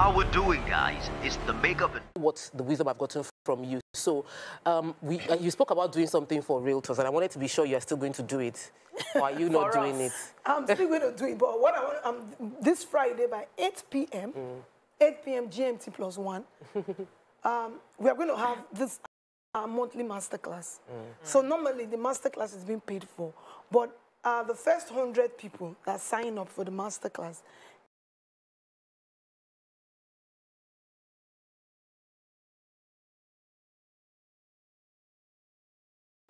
How we're doing, guys, is the makeup and what's the wisdom I've gotten from you. So you spoke about doing something for realtors, and I wanted to be sure you're still going to do it. Or are you not doing it? I'm still going to do it, but what I want, this Friday by 8 p.m., 8 p.m. GMT plus one, we are going to have this monthly masterclass. So normally the masterclass is being paid for, but the first 100 people that sign up for the masterclass,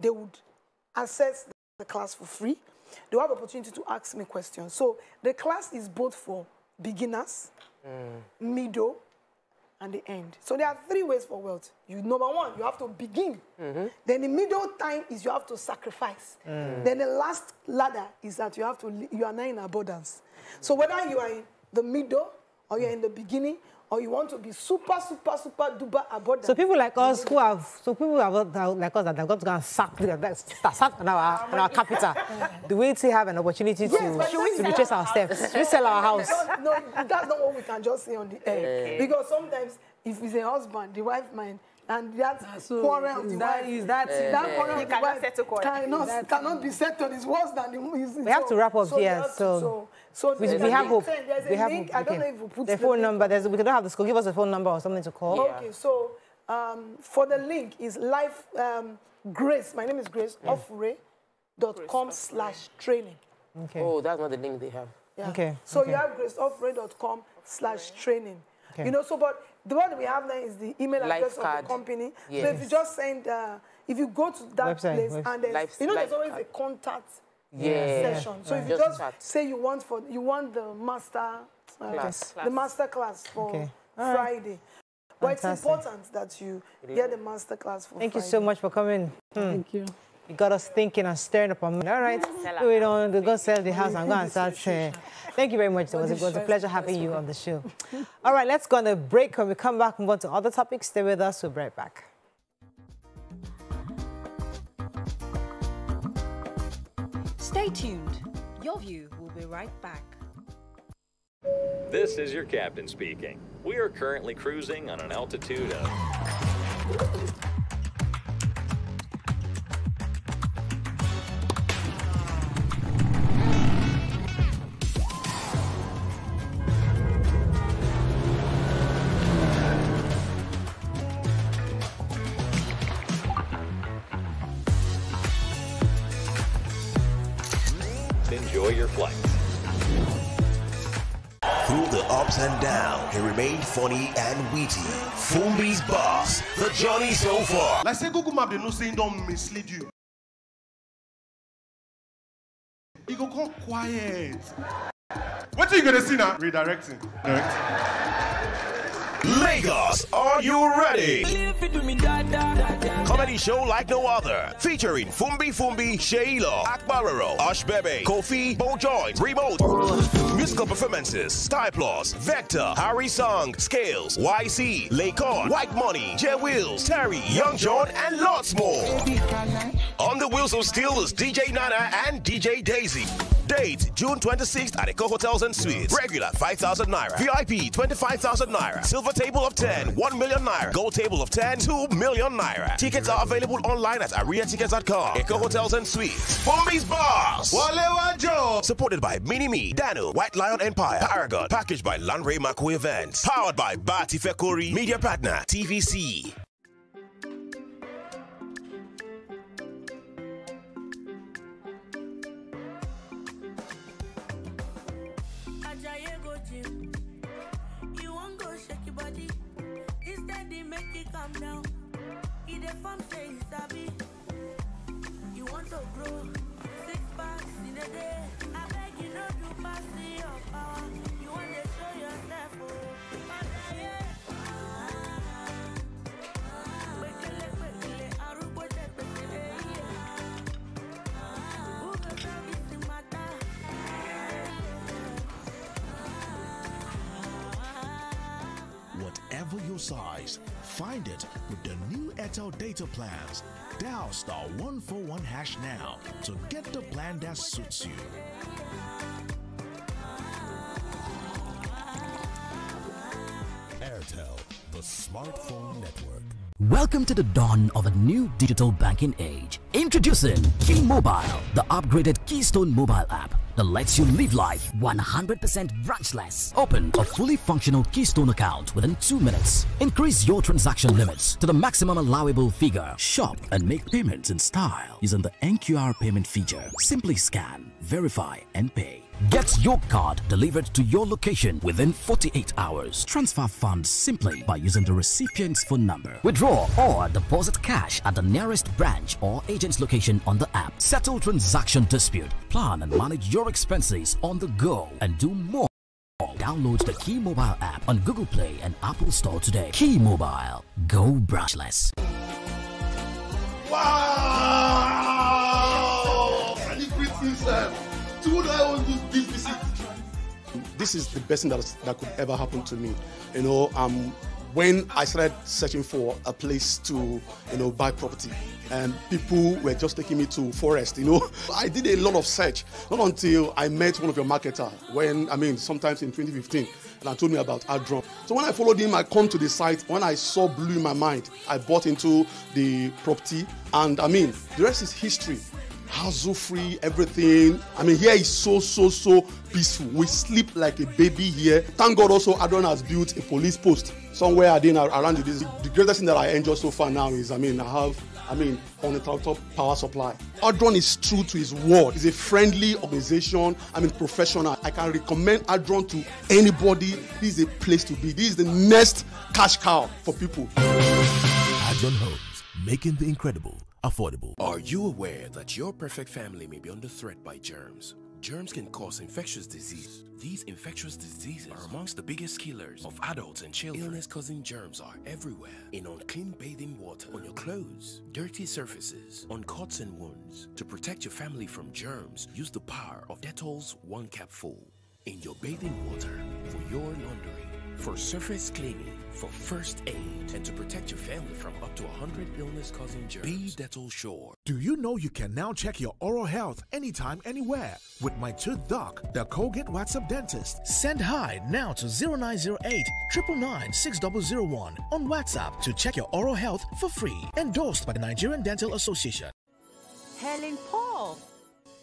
they would access the class for free. They'll have the opportunity to ask me questions. So the class is both for beginners, middle, and the end. So there are three ways for wealth. Number one, you have to begin. Then the middle time is you have to sacrifice. Then the last ladder is that you have to, you are now in abundance. So whether you are in the middle or you're in the beginning, or you want to be super duper abundant. So people like us who have, that have got to go and sack our capital, do we still have an opportunity to purchase our steps? We sell our house. No, that's not what we can just say on the air. Okay. Because sometimes, if it's a husband, the wife might, and that's quarrel. That quarrel cannot be settled. It's worse than the movies. We have to wrap up here. So we have hope. We have hope. I don't know if we put the phone number. We don't have the school. Give us a phone number or something to call. Yeah. Okay. So for the link is life. Grace. My name is Grace Offray. .com/training. Okay. Oh, that's not the link they have. Yeah. Okay. So you have GraceOffray.com/training. Okay. You know, so but the one we have there is the email address of the company. Yes. So if you just send, if you go to that place and there's, you know, there's always a contact session. So if you just say you want the master class, the master class for Friday. But it's important that you get the master class for Friday. Thank you so much for coming. Thank you. You got us thinking and staring upon me. All right, we'll go sell the house and go and start. Thank you very much. It was a pleasure having you on the show. All right, let's go on a break. When we come back, move on to other topics. Stay with us. We'll be right back. Stay tuned. Your View will be right back. This is your captain speaking. We are currently cruising on an altitude of... 40 and witty, Fumbi's boss. The journey so far. Like say Google Map, they know saying don't mislead you. You go come quiet. What are you gonna see now? Redirecting. Lagos, are you ready? Comedy show like no other, featuring Fumbi, Sheila, Akbarero, Ashbebe, Kofi, Bojoint, Remote. Musical performances, Sky Plus, Vector, Harry Song, Scales, YC, Lakon, White Money, J Wills, Terry, Young John, and lots more. On the wheels of steel is DJ Nana and DJ Daisy. Date, June 26th at Eco Hotels and Suites. Regular, 5,000 Naira. VIP, 25,000 Naira. Silver table of 10, 1 million Naira. Gold table of 10, 2 million Naira. Tickets are available online at areatickets.com. Eco Hotels and Suites. Fumbi's Boss. Wale Wajo. Supported by Mini-Me, Dano, White Lion Empire, Paragon. Packaged by Landray Mako Events. Powered by Bati Fekori. Media partner, TVC. Now, if the farm says Sabi, you want to grow 6 packs in a day. I beg you not to pass me your power. You want to show yourself, whatever your size, find it with the new Airtel data plans. Dial *141# now to get the plan that suits you. Airtel, the smartphone network. Welcome to the dawn of a new digital banking age. Introducing Key Mobile, the upgraded Keystone Mobile app that lets you live life 100% branchless. Open a fully functional Keystone account within 2 minutes. Increase your transaction limits to the maximum allowable figure. Shop and make payments in style using the NQR payment feature. Simply scan, verify, and pay. Get your card delivered to your location within 48 hours. Transfer funds simply by using the recipient's phone number. Withdraw or deposit cash at the nearest branch or agent's location on the app. Settle transaction dispute. Plan and manage your expenses on the go and do more. Download the Key Mobile app on Google Play and Apple Store today. Key Mobile. Go branchless. Wow! Can you greet yourself? This is the best thing that could ever happen to me. You know, when I started searching for a place to, you know, buy property, and people were just taking me to forest, you know. I did a lot of search, not until I met one of your marketers sometimes in 2015, and I told me about Adron. So when I followed him, I come to the site. When I saw blue in my mind, I bought into the property, and the rest is history. Hassle free, everything. Here is so peaceful. We sleep like a baby here. Thank God also Adron has built a police post somewhere around it. The greatest thing that I enjoy so far now is, I have, on the top power supply. Adron is true to his word. It's a friendly organization, professional. I can recommend Adron to anybody. This is a place to be. This is the next cash cow for people. Adron Homes, making the incredible affordable. Are you aware that your perfect family may be under threat by germs? Germs can cause infectious disease. These infectious diseases are amongst the biggest killers of adults and children. Illness-causing germs are everywhere. In unclean bathing water, on your clothes, dirty surfaces, on cuts and wounds. To protect your family from germs, use the power of Dettol's one capful. In your bathing water, for your laundry, for surface cleaning, for first aid, and to protect your family from up to 100 illness-causing germs. Be Dettol Sure. Do you know you can now check your oral health anytime, anywhere? With My Tooth Doc, the Colgate WhatsApp dentist. Send hi now to 0908-999-6001 on WhatsApp to check your oral health for free. Endorsed by the Nigerian Dental Association. Helen Paul.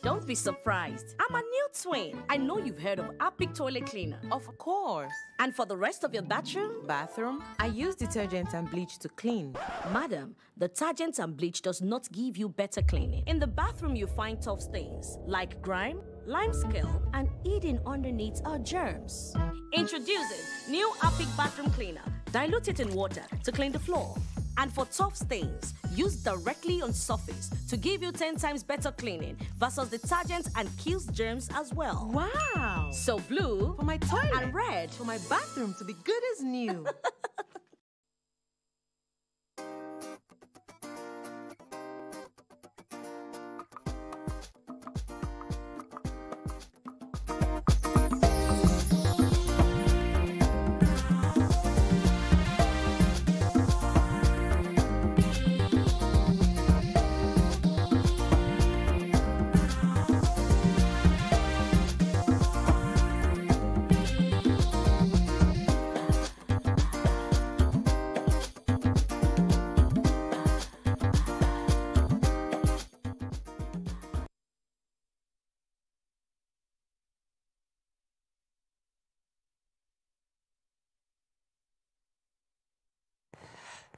Don't be surprised. I'm a new twin. I know you've heard of Epic Toilet Cleaner. Of course. And for the rest of your bathroom, I use detergent and bleach to clean. Madam, detergent and bleach does not give you better cleaning. In the bathroom, you find tough stains like grime, limescale, and hidden underneath are germs. Introducing new Epic Bathroom Cleaner. Dilute it in water to clean the floor. And for tough stains, use directly on surface to give you 10 times better cleaning versus detergents and kills germs as well. Wow! So blue for my toilet and red for my bathroom to be good as new.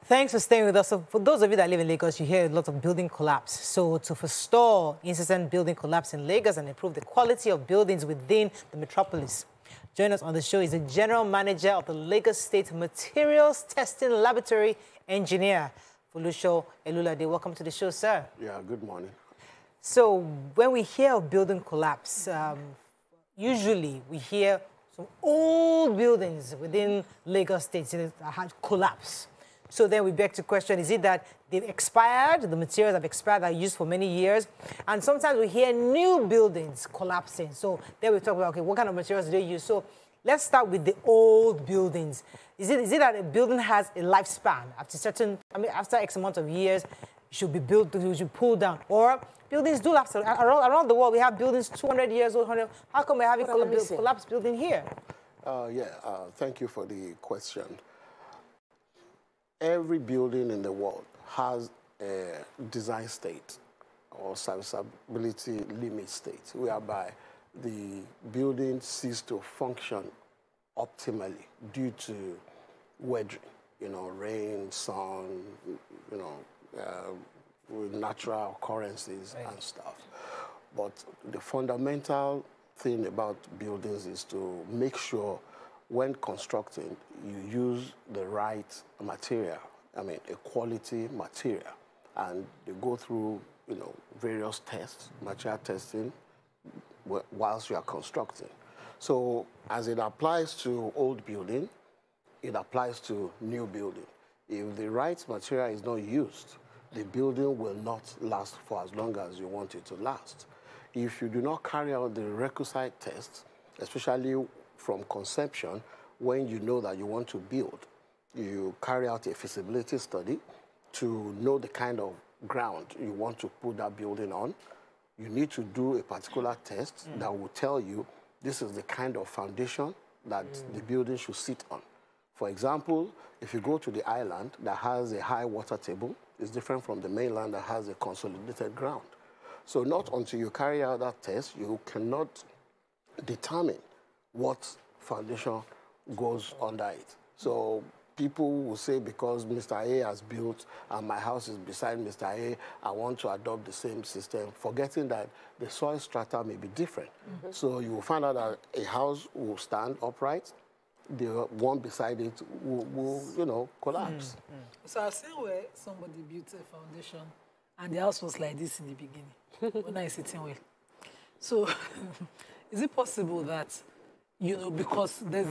Thanks for staying with us. So for those of you that live in Lagos, you hear a lot of building collapse. So to forestall incessant building collapse in Lagos and improve the quality of buildings within the metropolis, joining us on the show is the General Manager of the Lagos State Materials Testing Laboratory, Engineer Funsho Ololadi. Welcome to the show, sir. Yeah, good morning. So when we hear of building collapse, usually we hear some old buildings within Lagos State that had collapsed. So then we beg to question, is it that they've expired, the materials have expired, are used for many years, and sometimes we hear new buildings collapsing. So then we talk about, okay, what kind of materials do they use? So let's start with the old buildings. Is it that a building has a lifespan? After certain, after X amount of years, it should be built, it should pull down. Or buildings do last. Around the world, we have buildings 200 years old, 100. How come we're having a collapsed building here? Thank you for the question. Every building in the world has a design state or serviceability limit state, whereby the building ceases to function optimally due to weathering, rain, sun, with natural occurrences and stuff. But the fundamental thing about buildings is to make sure when constructing, you use the right material, a quality material. And they go through, various tests, material testing, whilst you are constructing. So as it applies to old building, it applies to new building. If the right material is not used, the building will not last for as long as you want it to last. If you do not carry out the requisite tests, especially from conception, when you know that you want to build, you carry out a feasibility study to know the kind of ground you want to put that building on. You need to do a particular test that will tell you this is the kind of foundation that the building should sit on. For example, if you go to the island that has a high water table, it's different from the mainland that has a consolidated ground. So not until you carry out that test, you cannot determine what foundation goes under it. So people will say, because Mr. A has built and my house is beside Mr. A, I want to adopt the same system, forgetting that the soil strata may be different. So you will find out that a house will stand upright, the one beside it will collapse. So I've seen where somebody built a foundation and the house was like this in the beginning, but now it's sitting well. So is it possible that, because there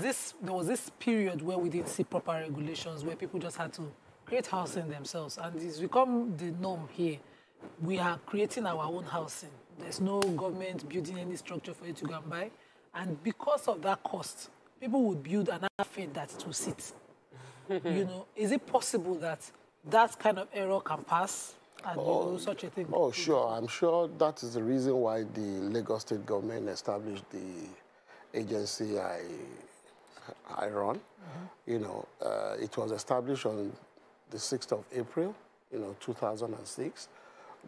was this period where we didn't see proper regulations, where people just had to create housing themselves, and it's become the norm here. We are creating our own housing. There's no government building any structure for you to go and buy, and because of that cost, people would build and have faith that it will sit. Is it possible that that kind of error can pass? And such a thing? Oh, sure. I'm sure that is the reason why the Lagos State government established the agency I run. It was established on the 6th of April, 2006.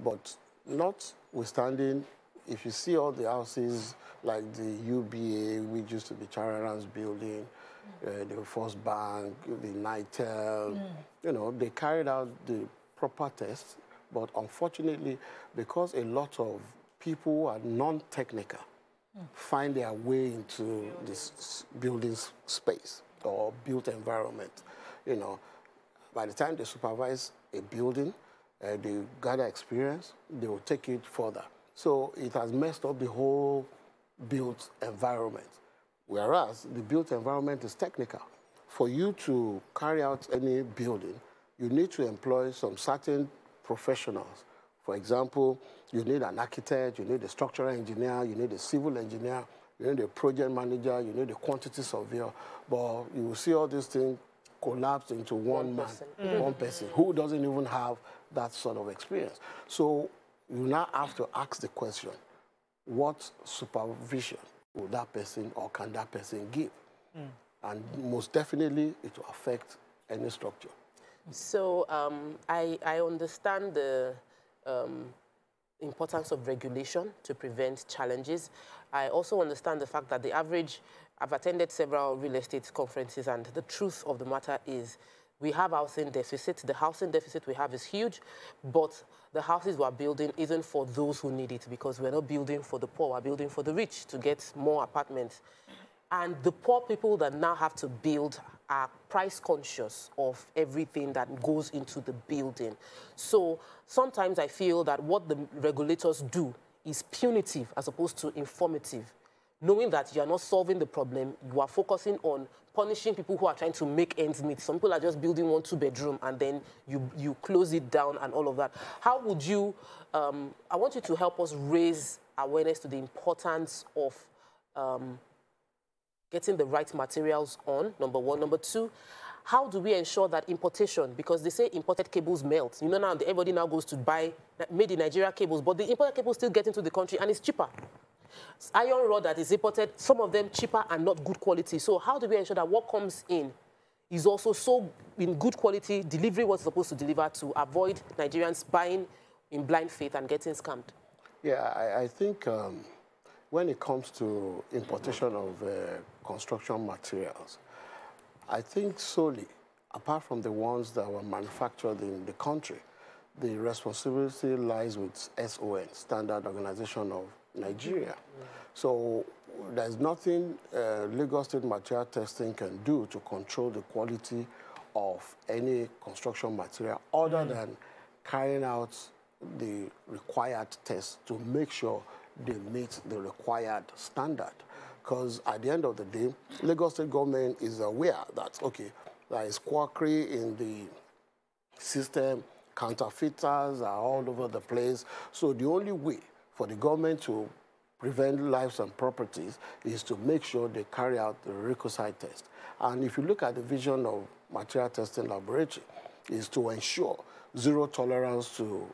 But notwithstanding, if you see all the houses like the UBA, which used to be Chararan's building, the First Bank, the Nightel, they carried out the proper tests. But unfortunately, because a lot of people who are non-technical find their way into this building space or built environment, by the time they supervise a building, they gather experience, they will take it further. So it has messed up the whole built environment, whereas the built environment is technical. For you to carry out any building, you need to employ some certain professionals. For example, you need an architect, you need a structural engineer, you need a civil engineer, you need a project manager, you need a quantity surveyor. But you will see all these things collapse into one person who doesn't even have that sort of experience. So you now have to ask the question, what supervision will that person or can that person give? And most definitely, it will affect any structure. So I understand the importance of regulation to prevent challenges. I also understand the fact that the average, I've attended several real estate conferences, and the truth of the matter is we have housing deficit. The housing deficit we have is huge, but the houses we're building isn't for those who need it, because we're not building for the poor, we're building for the rich to get more apartments. And the poor people that now have to build are price conscious of everything that goes into the building. So sometimes I feel that what the regulators do is punitive as opposed to informative, knowing that you are not solving the problem, you are focusing on punishing people who are trying to make ends meet. Some people are just building 1-2 bedroom and then you close it down and all of that. How would you, I want you to help us raise awareness to the importance of getting the right materials on, number one. Number two, how do we ensure that importation, because they say imported cables melt. Now everybody now goes to buy made in Nigeria cables, but the imported cables still get into the country and it's cheaper. Iron rod that is imported, some of them cheaper and not good quality. So how do we ensure that what comes in is also so in good quality, delivering what's supposed to deliver to avoid Nigerians buying in blind faith and getting scammed? Yeah, I think when it comes to importation of construction materials, I think solely, apart from the ones that were manufactured in the country, the responsibility lies with SON, Standard Organization of Nigeria. Mm-hmm. So there's nothing Lagos State Material Testing can do to control the quality of any construction material other mm-hmm. than carrying out the required tests to make sure they meet the required standard. Because at the end of the day, Lagos State government is aware that, okay, there is quackery in the system, counterfeiters are all over the place. So the only way for the government to prevent lives and properties is to make sure they carry out the requisite test. And if you look at the vision of Material Testing Laboratory, is to ensure zero tolerance to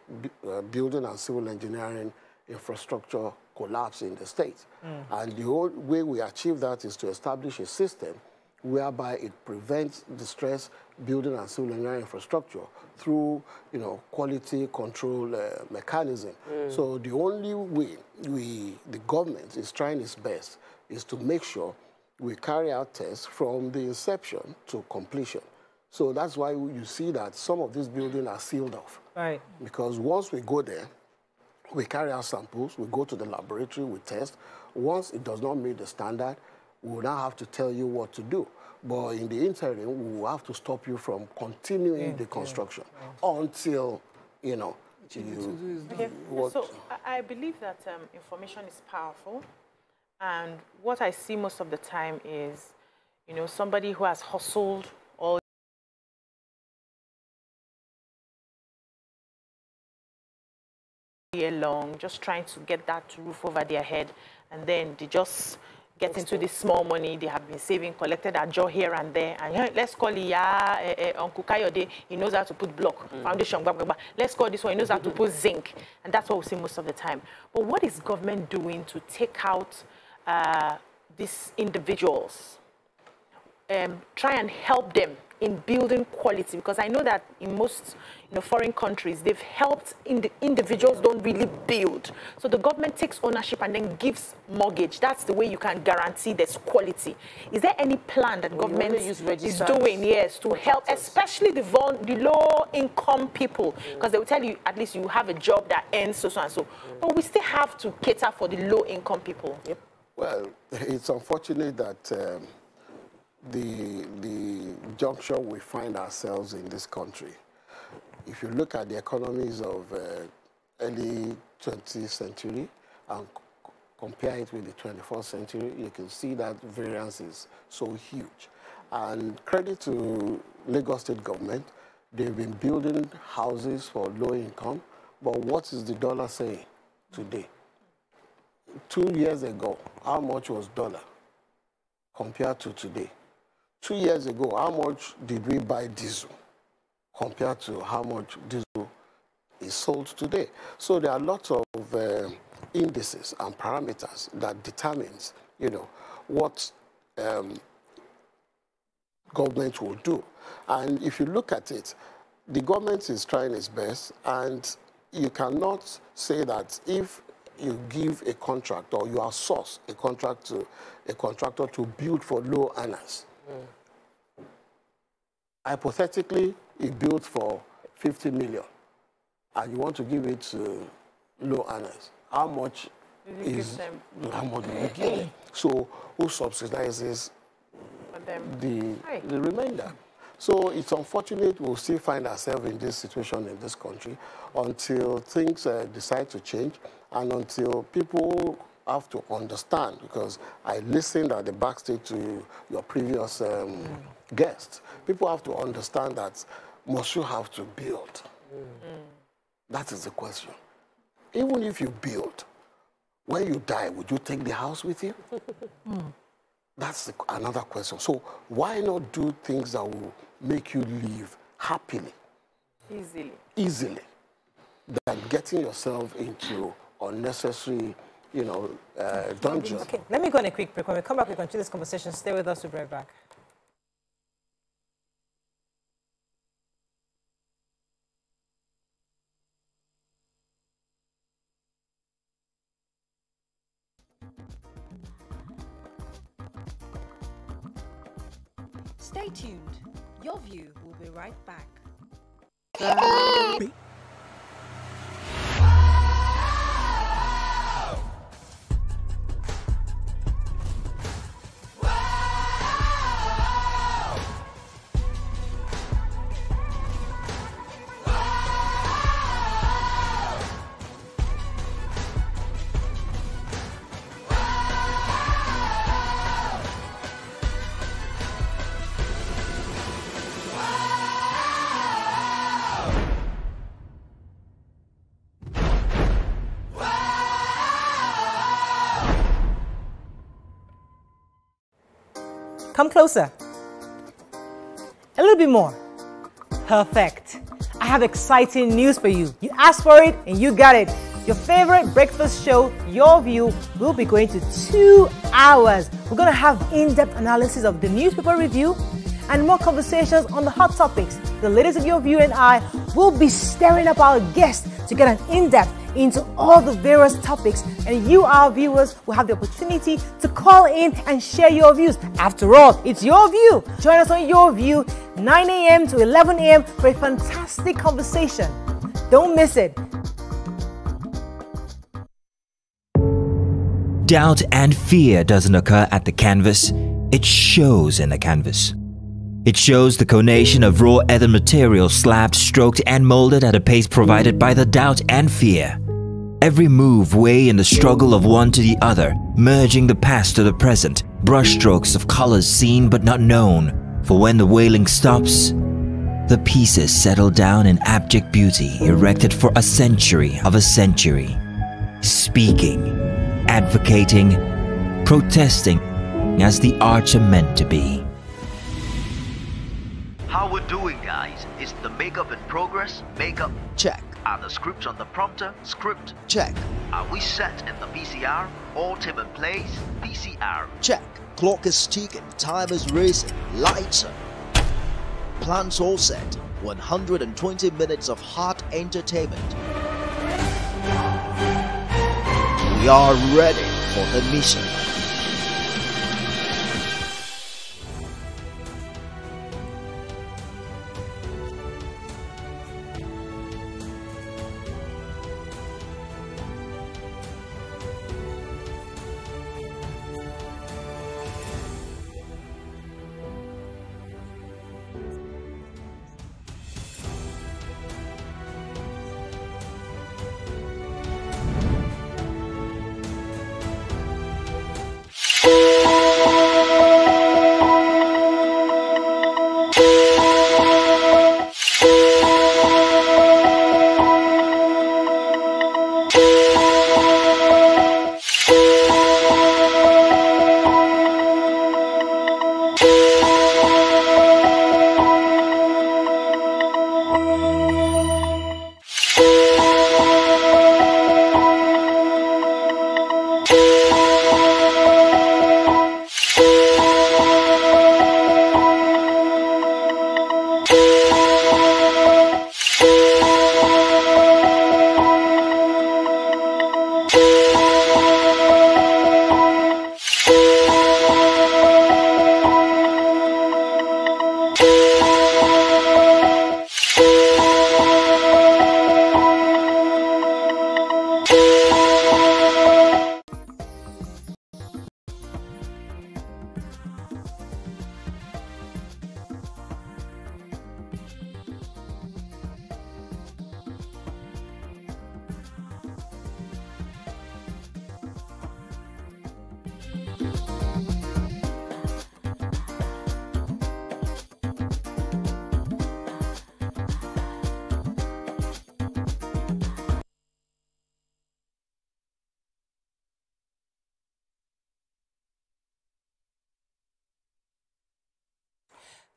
building and civil engineering infrastructure collapse in the state. Mm. And the whole way we achieve that is to establish a system whereby it prevents distress building and civil engineering infrastructure through, you know, quality control mechanism. Mm. So the only way the government is trying its best is to make sure we carry out tests from the inception to completion. So that's why you see that some of these buildings are sealed off. Right. Because once we go there, we carry out samples, we go to the laboratory, we test. Once it does not meet the standard, we will now have to tell you what to do. But in the interim, we will have to stop you from continuing the construction until, you know, So I believe that information is powerful. And what I see most of the time is, you know, somebody who has hustled all year long, just trying to get that roof over their head, and then they just get into this small money they have been saving, collected a jaw here and there, and let's call it, Uncle Kayode, he knows how to put block, foundation, blah, blah, blah. Let's call this one, he knows how to put zinc, and that's what we see most of the time. But what is government doing to take out these individuals, try and help them in building quality? Because I know that in most foreign countries, they've helped individuals don't really build. So the government takes ownership and then gives mortgage. That's the way you can guarantee there's quality. Is there any plan that government is doing, yes, to help, especially the low-income people? Because they will tell you, at least you have a job that ends so, so, and so. But we still have to cater for the low-income people. Yep. Well, it's unfortunate that the juncture we find ourselves in this country. If you look at the economies of early 20th century and compare it with the 21st century, you can see that variance is so huge. And credit to Lagos State government, they've been building houses for low income, but what is the dollar saying today? 2 years ago, how much was dollar compared to today? 2 years ago, how much did we buy diesel compared to how much diesel is sold today? So there are lots of indices and parameters that determines, you know, what government will do. And if you look at it, the government is trying its best, and you cannot say that if you give a contract or you outsource a contract to a contractor to build for low earners. Hypothetically, it built for 50 million, and you want to give it to low earners. How much is how much do you give? So who subsidizes the remainder? So it's unfortunate we'll still find ourselves in this situation in this country until things decide to change, and until people have to understand, because I listened at the backstage to your previous guest. People have to understand that must you have to build? That is the question. Even if you build, when you die, would you take the house with you? That's another question. So why not do things that will make you live happily? Easily. Easily. Than getting yourself into unnecessary, you know, dungeons. Okay, let me go on a quick break. When we come back, we continue this conversation. Stay with us. We'll be right back. Stay tuned. Your view will be right back. Come closer. A little bit more. Perfect. I have exciting news for you. You asked for it and you got it. Your favorite breakfast show, Your View, will be going to 2 hours. We're going to have in-depth analysis of the newspaper review and more conversations on the hot topics. The ladies of Your View and I will be stirring up our guests to get an in-depth into all the various topics, and you, our viewers, will have the opportunity to call in and share your views. After all, it's Your View. Join us on Your View, 9 a.m. to 11 a.m. for a fantastic conversation. Don't miss it. Doubt and fear doesn't occur at the canvas. It shows in the canvas. It shows the conation of raw earthen material slabbed, stroked and molded at a pace provided by the doubt and fear. Every move weigh in the struggle of one to the other, merging the past to the present, brushstrokes of colors seen but not known. For when the wailing stops, the pieces settle down in abject beauty erected for a century of a century. Speaking, advocating, protesting as the arts are meant to be. How we're doing, guys, is the makeup in progress, makeup, check. Are the scripts on the prompter? Script. Check. Are we set in the PCR? All team in place? PCR. Check. Clock is ticking. Time is racing. Lights on. Plans all set. 120 minutes of hot entertainment. We are ready for the mission.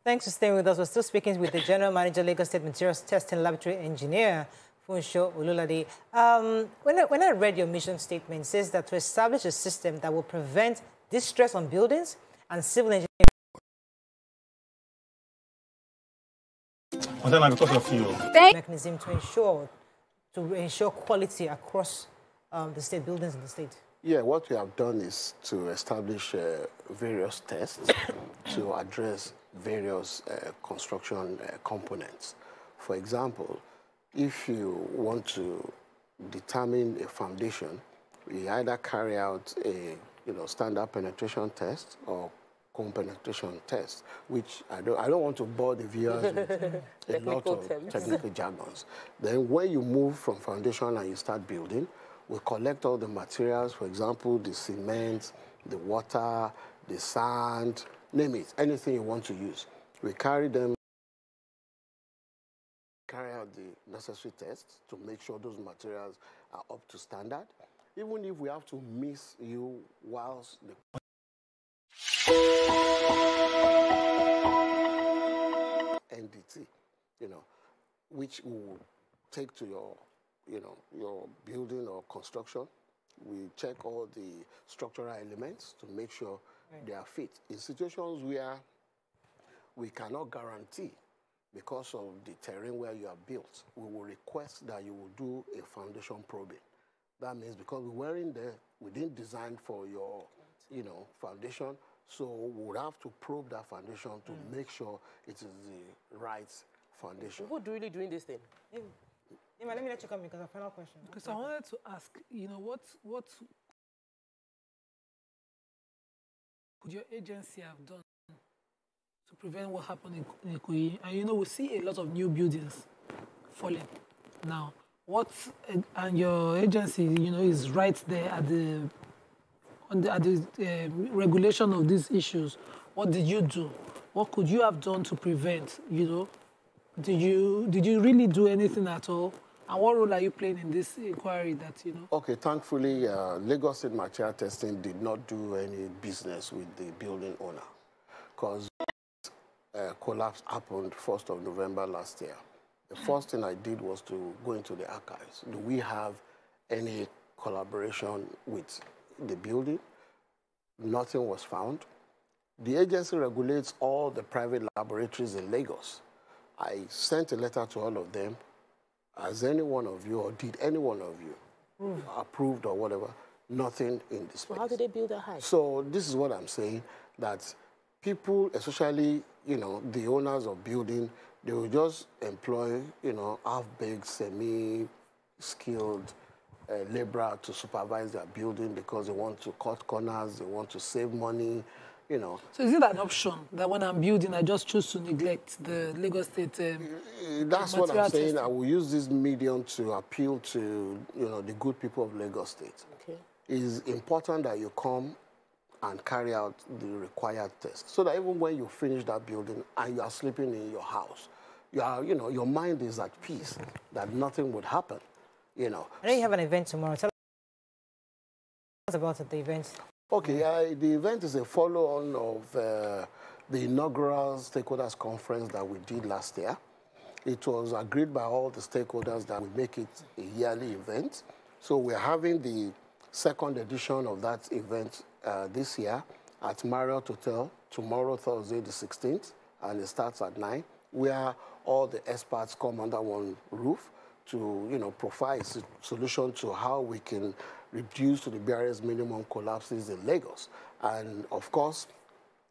Thanks for staying with us. We're still speaking with the General Manager, Lagos State Materials Testing Laboratory Engineer, Funsho Ololadi. When I read your mission statement, it says that to establish a system that will prevent distress on buildings and civil engineering. Mechanism to ensure quality across the state buildings in the state. Yeah, what we have done is to establish various tests to address various construction components. For example, if you want to determine a foundation, we either carry out a standard penetration test or cone penetration test, which I don't want to bore the viewers with a lot of technical jargons. Then when you move from foundation and you start building, we collect all the materials, for example, the cement, the water, the sand, name it, anything you want to use. We carry them, carry out the necessary tests to make sure those materials are up to standard, even if we have to miss you whilst the... NDT, which we will take to your, your building or construction. We check all the structural elements to make sure they are fit. In situations where we cannot guarantee because of the terrain where you are built, we will request that you will do a foundation probing. That means because we were in there, we didn't design for your, foundation, so we'll have to probe that foundation to make sure it is the right foundation. Who really doing this thing? Emma, let me let you come because I have a final question. Because I wanted to ask, what could your agency have done to prevent what happened in Ikoyi? And we see a lot of new buildings falling now. And your agency, is right there at the, regulation of these issues. What did you do? What could you have done to prevent? Did you really do anything at all? And what role are you playing in this inquiry? Okay, thankfully, Lagos State Material Testing did not do any business with the building owner because collapse happened 1st of November last year. The first thing I did was to go into the archives. Do we have any collaboration with the building? Nothing was found. The agency regulates all the private laboratories in Lagos. I sent a letter to all of them. Has any one of you, or did any one of you, approved or whatever? Nothing in this place. Well, how did they build a house? So this is what I'm saying, that people, especially, the owners of building, they will just employ, half-baked, semi-skilled laborer to supervise their building because they want to cut corners, they want to save money, So is it an option that when I'm building, I just choose to neglect the Lagos State? That's what I'm saying. I will use this medium to appeal to, the good people of Lagos State. Okay. It's important that you come and carry out the required test, so that even when you finish that building and you are sleeping in your house, you are, your mind is at peace that nothing would happen, I know you have an event tomorrow. Tell us about the event. Okay, the event is a follow-on of the inaugural stakeholders conference that we did last year. It was agreed by all the stakeholders that we make it a yearly event. So we're having the second edition of that event this year at Marriott Hotel tomorrow, Thursday the 16th, and it starts at 9, where all the experts come under one roof to provide a solution to how we can reduce to the barest minimum collapses in Lagos. And of course,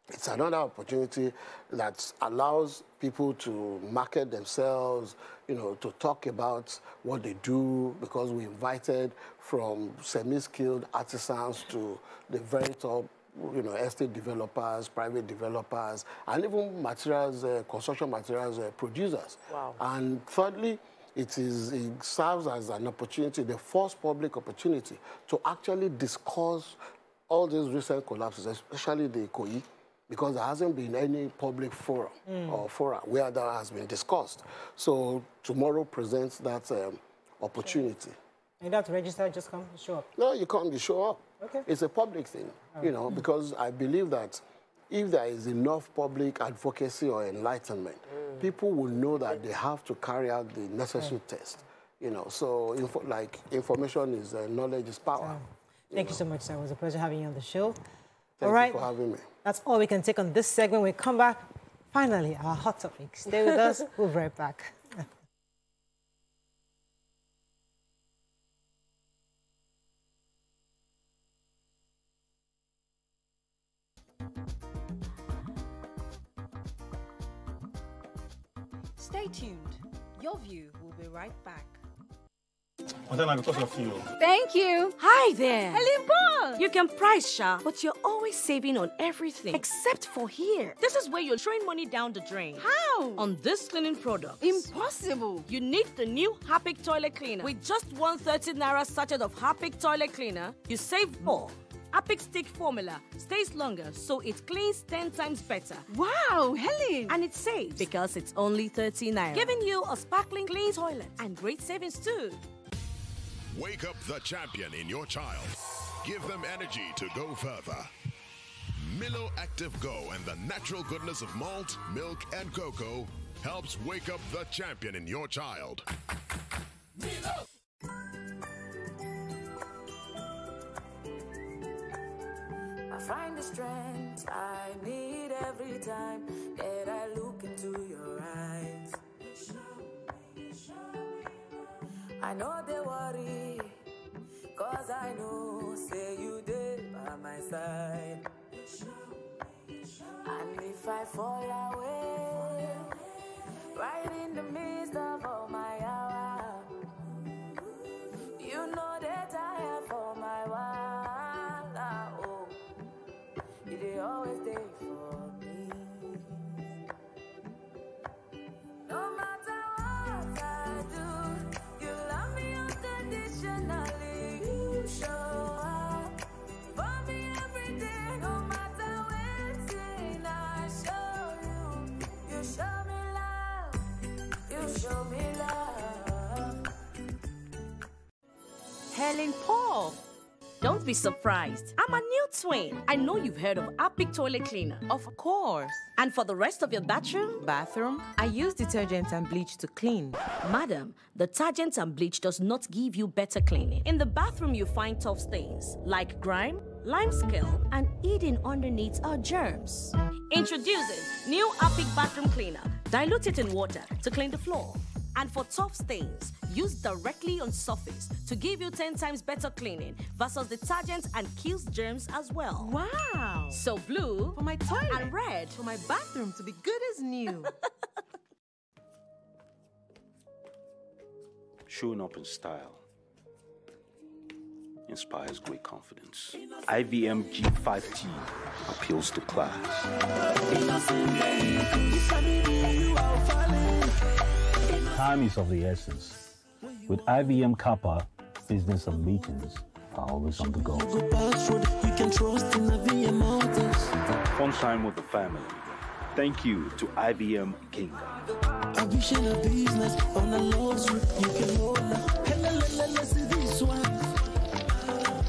it's another opportunity that allows people to market themselves, to talk about what they do, because we invited from semi-skilled artisans to the very top, estate developers, private developers, and even materials, construction materials producers. Wow. And thirdly, it serves as an opportunity, the first public opportunity, to actually discuss all these recent collapses, especially the Ikoyi, because there hasn't been any public forum or fora where that has been discussed. So tomorrow presents that opportunity. You don't have to register, just come show up? No, you can't show up. Okay. It's a public thing, because I believe that if there is enough public advocacy or enlightenment, people will know that they have to carry out the necessary test. So information is knowledge is power. Thank you so much, sir. It was a pleasure having you on the show. Thank you for having me. That's all we can take on this segment. When we come back, finally, our hot topic. Stay with us. We'll be right back. Stay tuned. Your view will be right back. Madam, I'm because of you. Thank you. Hi there. Helen Paul. You can price, Sha, but you're always saving on everything except for here. This is where you're throwing money down the drain. How? On this cleaning product. Impossible. You need the new Harpic Toilet Cleaner. With just 130 Naira sachet of Harpic Toilet Cleaner, you save more. Epic stick formula stays longer, so it cleans 10 times better. Wow, Helen! And it saves because it's only 39, giving you a sparkling clean toilet and great savings too. Wake up the champion in your child. Give them energy to go further. Milo Active Go and the natural goodness of malt, milk, and cocoa helps wake up the champion in your child. Milo. I find the strength I need every time that I look into your eyes. I know they worry, cause I know, say you there by my side. And if I fall away, right in the midst of all my hour, you know that I have all my wife. They always stay for me. No matter what I do, you love me unconditionally. You show up for me every day. No matter what thing I show you, you show me love. You show me love. Helen Paul. Don't be surprised. I'm a new twin. I know you've heard of Epic Toilet Cleaner. Of course. And for the rest of your bathroom, I use detergent and bleach to clean. Madam, detergent and bleach does not give you better cleaning. In the bathroom, you find tough stains like grime, lime scale, and hidden underneath are germs. Introducing new Epic Bathroom Cleaner. Dilute it in water to clean the floor. And for tough stains, use directly on surface to give you 10 times better cleaning versus detergent and kills germs as well. Wow! So blue for my toilet and red for my bathroom to be good as new. Showing up in style inspires great confidence. IVM G5T appeals to class. Time is of the essence. With IBM Kappa, business and meetings are always on the go. Fun time with the family. Thank you to IBM Kingdom.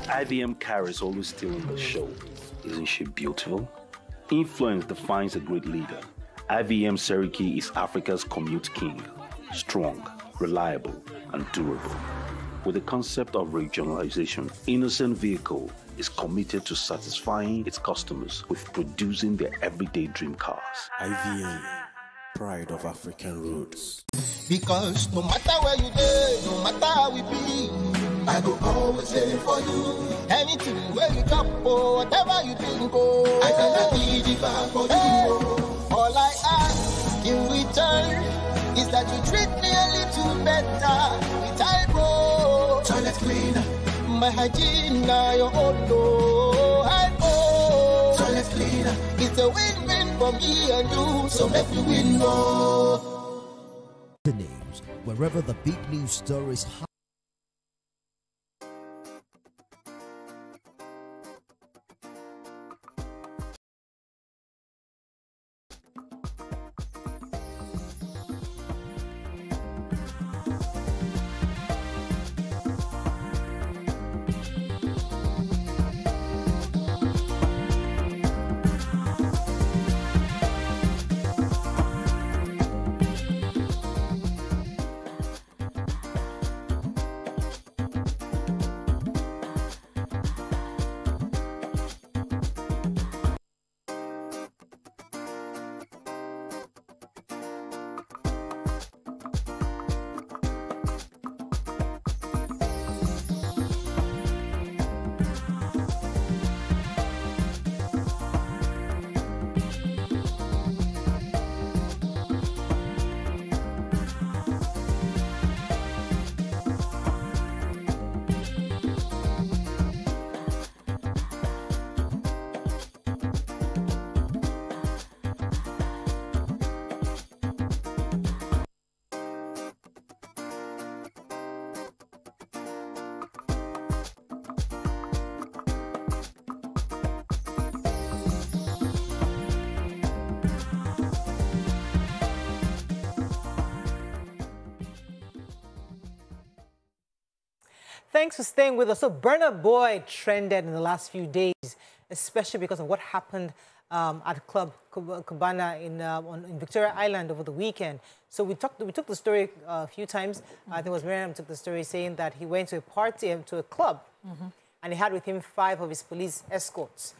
IBM Kara is always stealing the show. Isn't she beautiful? Influence defines a great leader. IBM Seriki is Africa's commute king. Strong, reliable, and durable. With the concept of regionalization, Innocent Vehicle is committed to satisfying its customers with producing their everyday dream cars. IVM, pride of African roads. Because no matter where you go, no matter how we be, I go always there for you. Anything where you come, or whatever you think, oh, I cannot be the bad for you. All I ask in return is that you treat me a little better with Hypo Toilet Cleaner. My hygiene now your own no Hypo Toilet Cleaner. It's a win-win for me and you, so make you win more. The news, wherever the big news stories happen. Thanks for staying with us. So Burna Boy trended in the last few days, especially because of what happened at Club Cubana in Victoria Island over the weekend. So we took the story a few times. I think it was Miriam took the story, saying that he went to a party, to a club, and he had with him 5 of his police escorts.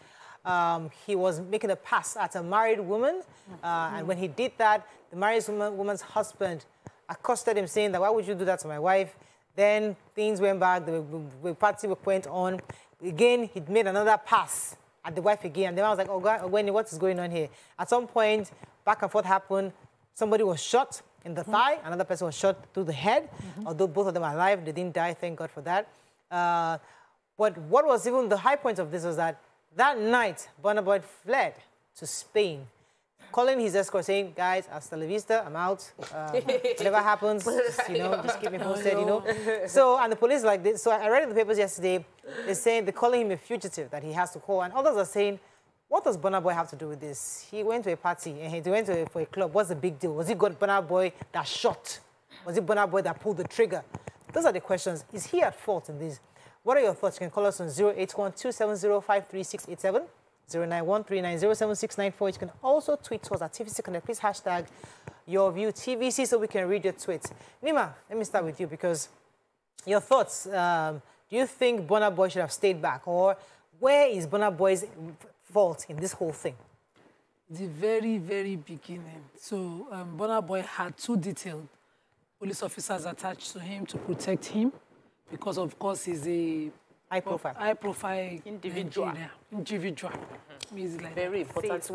He was making a pass at a married woman, and when he did that, the married woman's husband accosted him, saying that, "Why would you do that to my wife?" Then things went back, the party went on. Again, he made another pass at the wife again. And then I was like, "Oh, God, Wande, what is going on here?" At some point, back and forth happened. Somebody was shot in the thigh. Another person was shot through the head. Although both of them are alive, they didn't die, thank God for that. But what was even the high point of this was that that night, Burna Boy fled to Spain, calling his escort, saying, "Guys, hasta la vista, I'm out. Whatever happens, just, you know, just keep me posted, you know." So, and the police like this. So I read in the papers yesterday, they're saying, they're calling him a fugitive that he has to call. And others are saying, what does Burna Boy have to do with this? He went to a party and he went to a club. What's the big deal? Was it Burna Boy that shot? Was it Burna Boy that pulled the trigger? Those are the questions. Is he at fault in this? What are your thoughts? You can call us on 081-270-53687. 091-390-7694. You can also tweet to us at TVC Connect. Please hashtag your view TVC so we can read your tweets. Nima, let me start with you, because your thoughts. Do you think Burna Boy should have stayed back, or where is Burna Boy's fault in this whole thing? The very, very beginning. So Burna Boy had 2 detailed police officers attached to him to protect him, because of course he's a high profile individual. He's like very important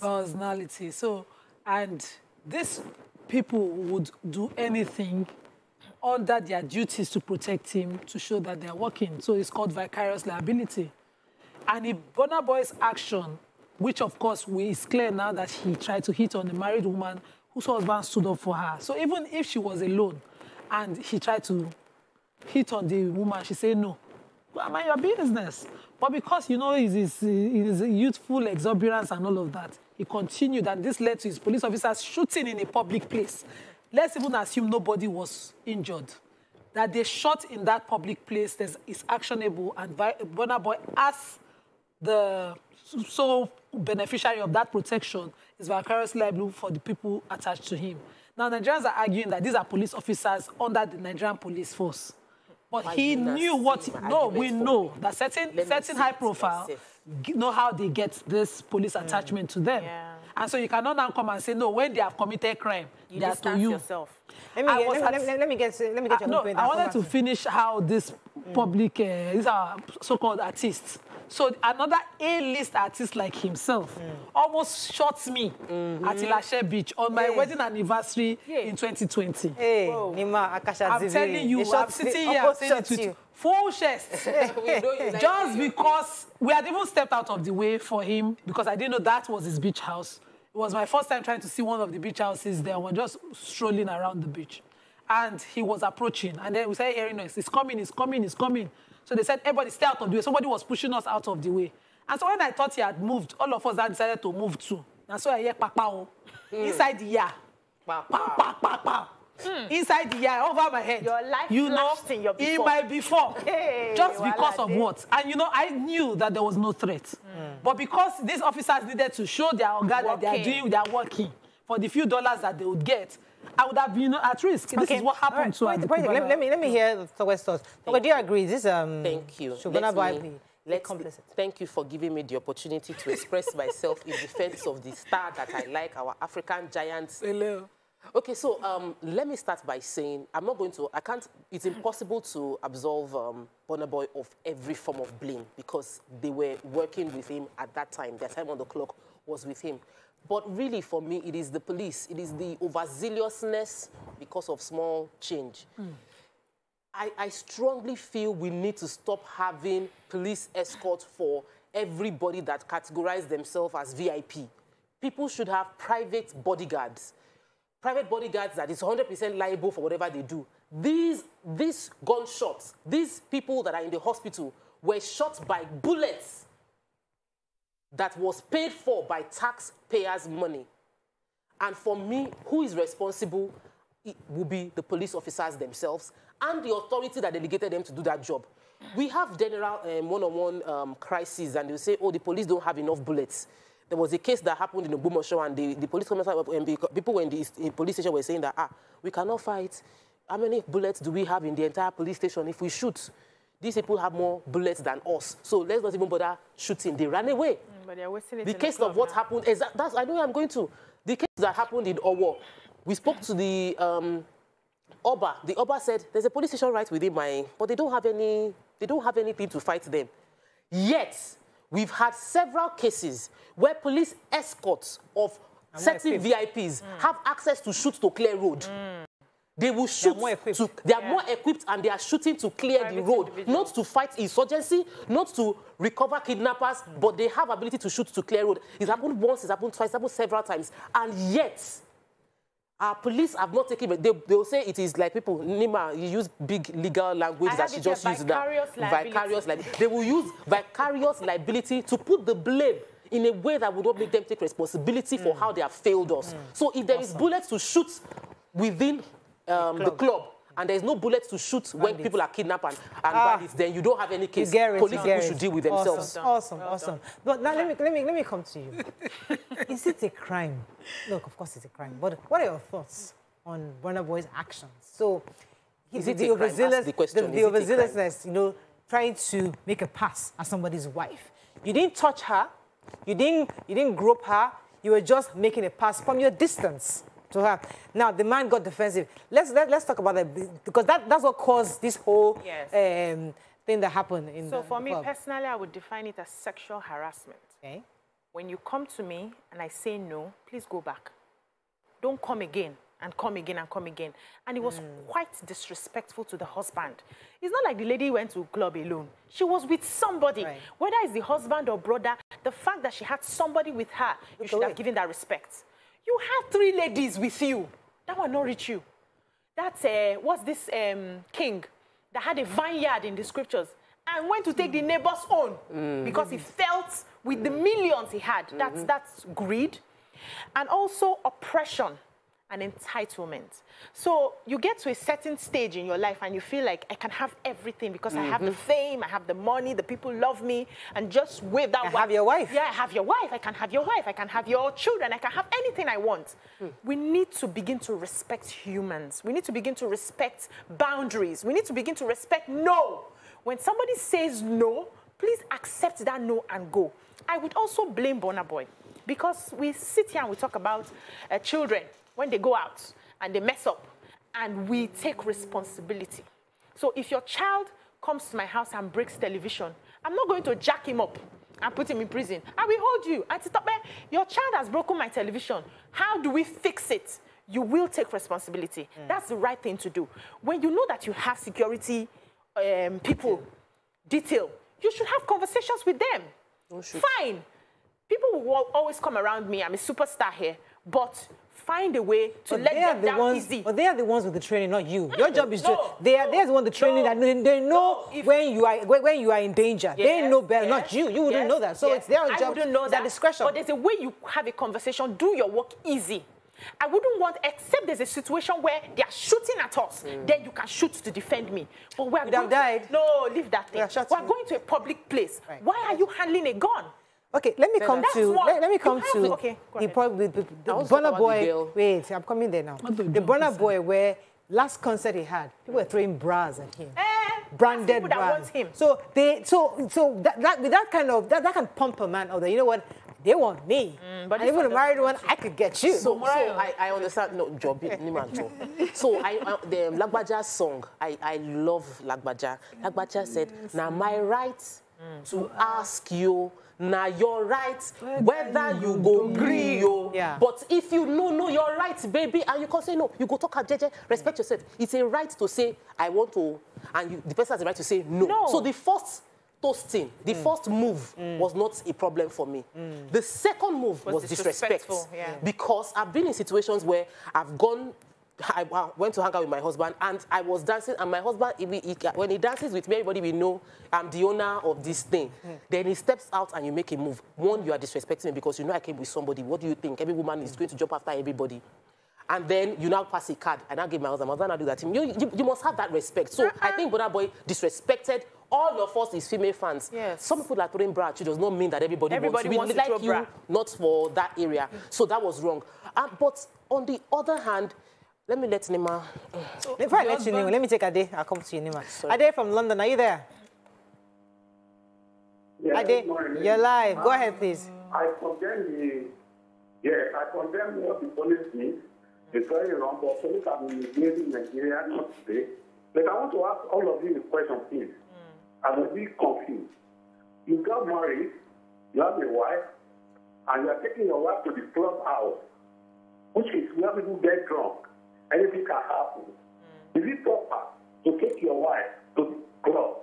personality. So, and these people would do anything under their duties to protect him, to show that they're working. So it's called vicarious liability. And if Burna Boy's action, which of course is clear now that he tried to hit on the married woman whose husband stood up for her. So even if she was alone and he tried to hit on the woman, she said no. Well, mind your business. But because, you know, his youthful exuberance and all of that, he continued, and this led to his police officers shooting in a public place. Let's even assume nobody was injured. That they shot in that public place is actionable, and Burna Boy, as the sole beneficiary of that protection, is vicariously liable for the people attached to him. Now, Nigerians are arguing that these are police officers under the Nigerian police force. But he knew what... No, we know that certain high profile know how they get this police attachment to them. Yeah. And so you cannot now come and say, no, when they have committed crime, they are to you. Let me get your point. I wanted to finish how this public... these are so-called artists. So another A-list artist like himself almost shot me at Ilashe Beach on my wedding anniversary in 2020. Hey, Nima, I'm telling you, I'm sitting here saying it with full chest. Just because we had even stepped out of the way for him, because I didn't know that was his beach house. It was my first time trying to see one of the beach houses there. We're just strolling around the beach. And he was approaching. And then we started hearing noise. It's coming, it's coming, it's coming. So they said, everybody stay out of the way. Somebody was pushing us out of the way. And so when I thought he had moved, all of us had decided to move too. And so I hear papao. Inside the yard. Pow, pow, pow, pow. Inside the yard, over my head. Your life, you know, in your before. In my before. Hey, just because of what? And you know, I knew that there was no threat. But because these officers needed to show their organ that they are doing, they are working for the few dollars that they would get, I would have been at risk. This is what happened to him. Let me hear the West thoughts. Do you agree? This thank you. Thank you for giving me the opportunity to express myself in defense of the star that I like, our African giants. Hello. Okay, so let me start by saying I'm not going to. I can't. It's impossible to absolve Burna Boy of every form of blame, because they were working with him at that time. Their time on the clock was with him. But really, for me, it is the police. It is the overzealousness because of small change. I strongly feel we need to stop having police escorts for everybody that categorize themselves as VIP. People should have private bodyguards. Private bodyguards that is 100% liable for whatever they do. These gunshots, these people that are in the hospital were shot by bullets that was paid for by taxpayers' money. And for me, who is responsible? It will be the police officers themselves and the authority that delegated them to do that job. We have general one-on-one crises, and they say, oh, the police don't have enough bullets. There was a case that happened in Ogbomoso, and the police commissioner, people were in the police station were saying that, ah, we cannot fight. How many bullets do we have in the entire police station? If we shoot, these people have more bullets than us. So let's not even bother shooting. They ran away. But they're wasting it the case of what happened, that's, I know where I'm going to. The case that happened in Owo, we spoke to the Oba. The Oba said, there's a police station right within my, but they don't have anything to fight them. Yet, we've had several cases where police escorts of certain VIPs have access to shoot to clear road. They will shoot. They are more equipped and they are shooting to clear the road, not to fight insurgency, not to recover kidnappers, but they have ability to shoot to clear road. It's happened once, it's happened twice, it's happened several times. And yet, our police have not taken it. They will say it is like people, Nima, you use big legal language that she just used now. Vicarious liability. They will use vicarious liability to put the blame in a way that would not make them take responsibility for how they have failed us. So if there is bullets to shoot within the club, and there's no bullets to shoot when people are kidnapped and bandits, then you don't have any case. Police should deal with themselves. Awesome. But now let me come to you. Is it a crime? Look, of course it's a crime. But what are your thoughts on Burna Boy's actions? So, the overzealousness, you know, trying to make a pass at somebody's wife. You didn't touch her. You didn't grope her. You were just making a pass from your distance to her. Now, the man got defensive. Let's talk about that, because that's what caused this whole thing that happened in the club. So for me, personally, I would define it as sexual harassment. Okay. When you come to me and I say no, please go back. Don't come again and come again and come again. And it was quite disrespectful to the husband. It's not like the lady went to a club alone. She was with somebody. Right. Whether it's the husband or brother, the fact that she had somebody with her, you should have given that respect. You had three ladies with you. That will not reach you. That's what's this king that had a vineyard in the scriptures and went to take the neighbor's own because he felt with the millions he had. That's greed. And also oppression and entitlement. So you get to a certain stage in your life and you feel like I can have everything because I have the fame, I have the money, the people love me, and just wave that I have your wife. Yeah, I have your wife. I can have your wife. I can have your children. I can have anything I want. We need to begin to respect humans. We need to begin to respect boundaries. We need to begin to respect no. When somebody says no, please accept that no and go. I would also blame Burna Boy because we sit here and we talk about children when they go out and they mess up, and we take responsibility. So if your child comes to my house and breaks television, I'm not going to jack him up and put him in prison. I will hold you. Auntie Tope, your child has broken my television. How do we fix it? You will take responsibility. That's the right thing to do. When you know that you have security people, detail, you should have conversations with them. Oh, fine. People will always come around me. I'm a superstar here. But find a way to let them down easy. But they are the ones with the training, not you. Your job is they are the ones with the training, and they know when you are in danger. They know better, not you. You wouldn't know that. So it's their job. I wouldn't know that. Discretion. But there's a way you have a conversation. Do your work easy. I wouldn't want, except there's a situation where they are shooting at us. Then you can shoot to defend me. But we have died. No, leave that thing. We're going to a public place. Right. Why are you handling a gun? Okay, let me come to the Burna Boy. Wait, I'm coming there now. The Burna Boy, where last concert he had, people were throwing bras at him, branded bras. So they, that can pump a man. You know what? They want me. But and even a married one, I could get you. So I understand. No, job. So the Lagbaja song, I love Lagbaja. Lagbaja said, "Now my right to ask you." Now you're right, whether you go agree, but if you know you're right, baby, and you can say no, you go talk at JJ, respect yourself. It's a right to say, I want to, and the person has the right to say no. So the first toasting, the first move was not a problem for me. The second move was disrespect. Because I've been in situations where I've gone, I went to hang out with my husband, and I was dancing, and my husband, when he dances with me, everybody will know I'm the owner of this thing. Then he steps out and you make a move. One, you are disrespecting me because you know I came with somebody. What do you think? Every woman is going to jump after everybody. and then you now pass a card, and I give my husband, and I do that. You must have that respect. So I think Burna Boy disrespected all of us is female fans. Yes. Some people are throwing bra at you, does not mean that everybody wants to like you, bra. Not for that area. So that was wrong. But on the other hand, let me let Nima. So before I let you, Nima, let me take Ade. I'll come to you, Nima. Sorry. Ade from London, are you there? Yeah, Ade, you're live. Go ahead, please. I condemn what the police did. It's very wrong, but police have been misleading Nigeria not today. But I want to ask all of you a question, please. I will be confused. You got married, you have a wife, and you are taking your wife to the clubhouse, which is where people get drunk. Anything can happen. Is it proper to take your wife to the club?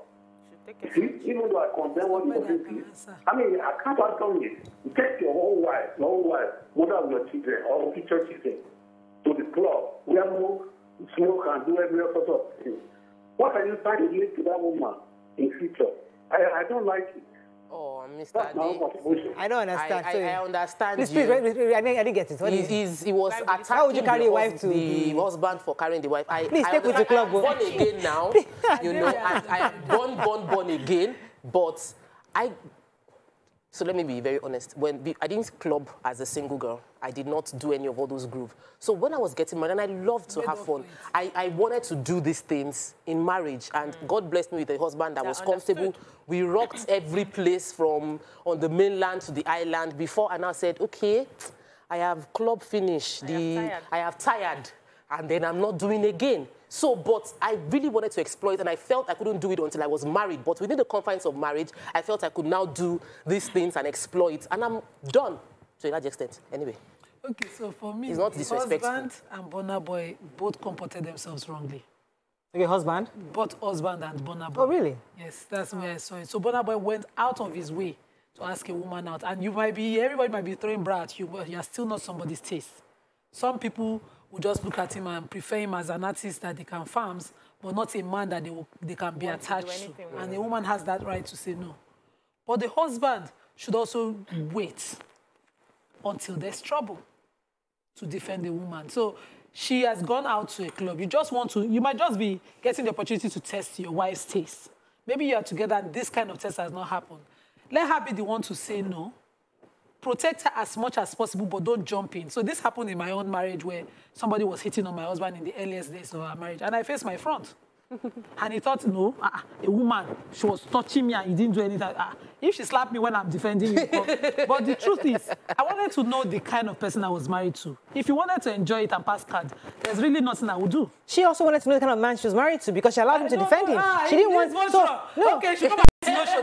Even though I condemn what you do, I can't condone it. You take your whole wife, mother of your children, or future children, to the club, where smoke and do every sort of thing. What are you trying to do to that woman? In future, I don't like it. Oh, Mr. Ade, I don't understand. I understand. Please, you. Please, I didn't get it. What it was attacking. How would you carry your wife to the husband for carrying the wife? Please take with the club. I'm born again now. You know, I am born again. But so let me be very honest. I didn't club as a single girl. I did not do any of all those grooves. So when I was getting married, and I loved to have fun, I wanted to do these things in marriage. And God blessed me with a husband that was comfortable. We rocked every place from on the mainland to the island before. And I said, okay, I have club finish. I have tired. And then I'm not doing again. So, but I really wanted to exploit, and I felt I couldn't do it until I was married. But within the confines of marriage, I felt I could now do these things and exploit. And I'm done to a large extent. Anyway. Okay, so for me, it's not disrespectful. Husband and Burna Boy both comported themselves wrongly. Okay, husband? Both husband and Burna Boy. Oh, really? Yes, that's where I saw it. So Burna Boy went out of his way to ask a woman out. And you might be, everybody might be throwing bra at you, but you're still not somebody's taste. Some people will just look at him and prefer him as an artist that they can farms, but not a man that they can be attached to. And the woman has that right to say no. But the husband should also wait until there's trouble to defend the woman. So she has gone out to a club. You might just be getting the opportunity to test your wife's taste. Maybe you are together and this kind of test has not happened. Let her be the one to say no. Protect her as much as possible, but don't jump in. So this happened in my own marriage where somebody was hitting on my husband in the earliest days of our marriage, and I faced my front. And he thought, no, a woman, she was touching me and he didn't do anything. If she slapped me when I'm defending you. But the truth is, I wanted to know the kind of person I was married to. If you wanted to enjoy it and pass card, there's really nothing I would do. She also wanted to know the kind of man she was married to because she allowed him to defend him. She didn't want... Okay, she come back.